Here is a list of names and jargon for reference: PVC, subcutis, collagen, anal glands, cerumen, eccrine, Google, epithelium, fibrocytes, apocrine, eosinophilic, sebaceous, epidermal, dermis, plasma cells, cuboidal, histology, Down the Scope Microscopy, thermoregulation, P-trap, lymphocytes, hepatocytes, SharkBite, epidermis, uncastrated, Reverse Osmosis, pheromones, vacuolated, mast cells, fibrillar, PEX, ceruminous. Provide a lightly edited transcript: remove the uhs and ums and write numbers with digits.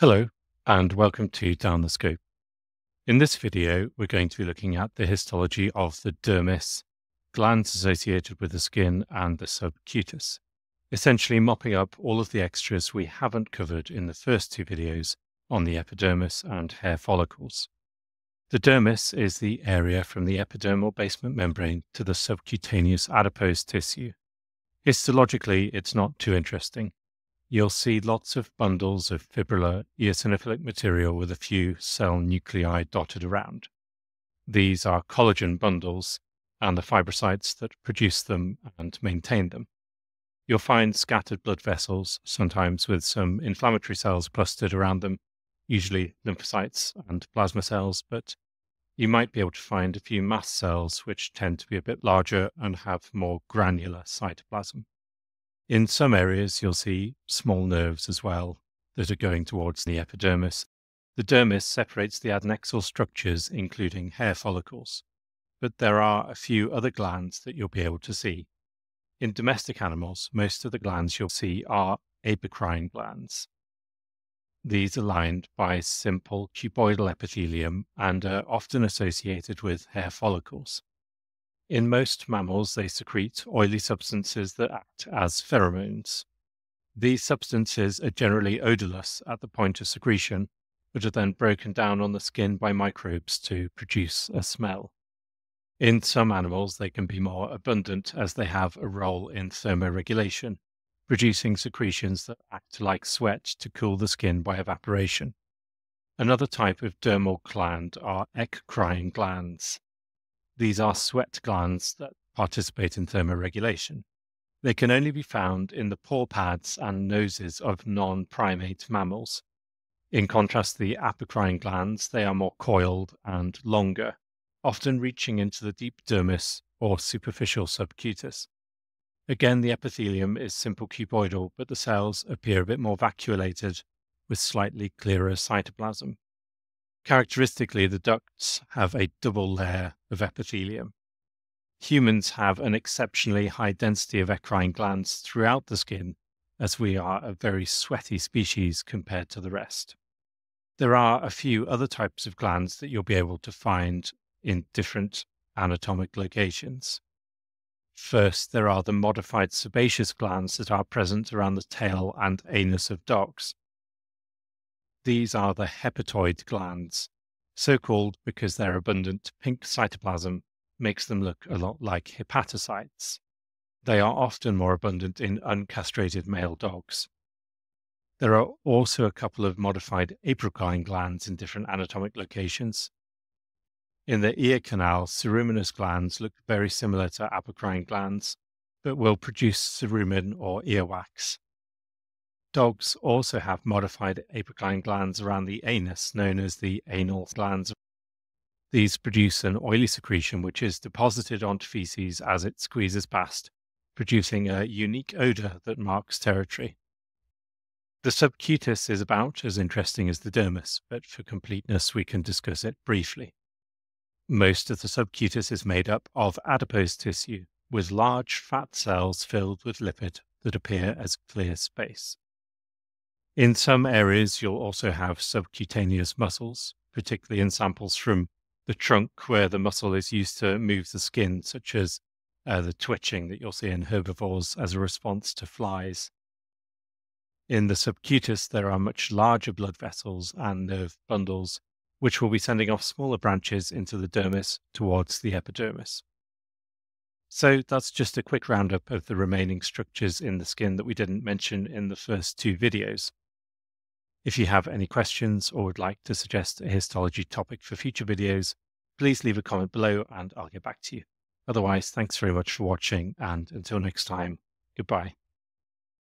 Hello, and welcome to Down the Scope. In this video, we're going to be looking at the histology of the dermis, glands associated with the skin and the subcutis, essentially mopping up all of the extras we haven't covered in the first two videos on the epidermis and hair follicles. The dermis is the area from the epidermal basement membrane to the subcutaneous adipose tissue. Histologically, it's not too interesting. You'll see lots of bundles of fibrillar eosinophilic material with a few cell nuclei dotted around. These are collagen bundles and the fibrocytes that produce them and maintain them. You'll find scattered blood vessels, sometimes with some inflammatory cells clustered around them, usually lymphocytes and plasma cells, but you might be able to find a few mast cells which tend to be a bit larger and have more granular cytoplasm. In some areas, you'll see small nerves as well that are going towards the epidermis. The dermis separates the adnexal structures, including hair follicles, but there are a few other glands that you'll be able to see. In domestic animals, most of the glands you'll see are apocrine glands. These are lined by simple cuboidal epithelium and are often associated with hair follicles. In most mammals, they secrete oily substances that act as pheromones. These substances are generally odorless at the point of secretion, but are then broken down on the skin by microbes to produce a smell. In some animals, they can be more abundant as they have a role in thermoregulation, producing secretions that act like sweat to cool the skin by evaporation. Another type of dermal gland are eccrine glands. These are sweat glands that participate in thermoregulation. They can only be found in the paw pads and noses of non-primate mammals. In contrast, the apocrine glands, they are more coiled and longer, often reaching into the deep dermis or superficial subcutis. Again, the epithelium is simple cuboidal, but the cells appear a bit more vacuolated with slightly clearer cytoplasm. Characteristically, the ducts have a double layer of epithelium. Humans have an exceptionally high density of eccrine glands throughout the skin, as we are a very sweaty species compared to the rest. There are a few other types of glands that you'll be able to find in different anatomic locations. First, there are the modified sebaceous glands that are present around the tail and anus of dogs. These are the hepatoid glands, so-called because their abundant pink cytoplasm makes them look a lot like hepatocytes. They are often more abundant in uncastrated male dogs. There are also a couple of modified apocrine glands in different anatomic locations. In the ear canal, ceruminous glands look very similar to apocrine glands, but will produce cerumen or earwax. Dogs also have modified apocrine glands around the anus, known as the anal glands. These produce an oily secretion which is deposited onto feces as it squeezes past, producing a unique odor that marks territory. The subcutis is about as interesting as the dermis, but for completeness we can discuss it briefly. Most of the subcutis is made up of adipose tissue, with large fat cells filled with lipid that appear as clear space. In some areas, you'll also have subcutaneous muscles, particularly in samples from the trunk where the muscle is used to move the skin, such as the twitching that you'll see in herbivores as a response to flies. In the subcutis, there are much larger blood vessels and nerve bundles, which will be sending off smaller branches into the dermis towards the epidermis. So that's just a quick roundup of the remaining structures in the skin that we didn't mention in the first two videos. If you have any questions or would like to suggest a histology topic for future videos, please leave a comment below and I'll get back to you. Otherwise, thanks very much for watching and until next time, goodbye.